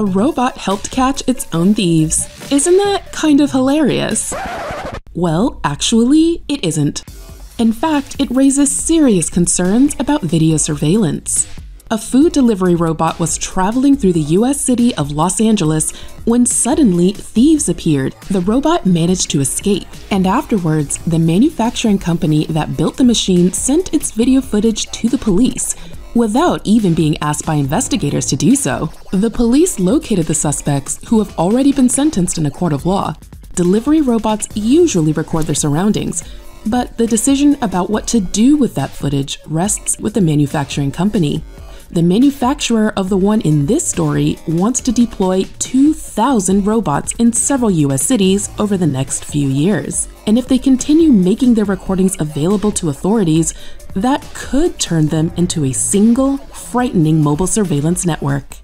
a robot helped catch its own thieves. Isn't that kind of hilarious? Well, actually, it isn't. In fact, it raises serious concerns about video surveillance. A food delivery robot was traveling through the US city of Los Angeles when suddenly thieves appeared. The robot managed to escape, and afterwards, the manufacturing company that built the machine sent its video footage to the police, without even being asked by investigators to do so. The police located the suspects, who have already been sentenced in a court of law. Delivery robots usually record their surroundings, but the decision about what to do with that footage rests with the manufacturing company. The manufacturer of the one in this story wants to deploy 2,000 robots in several US cities over the next few years. And if they continue making their recordings available to authorities, that could turn them into a single, frightening mobile surveillance network.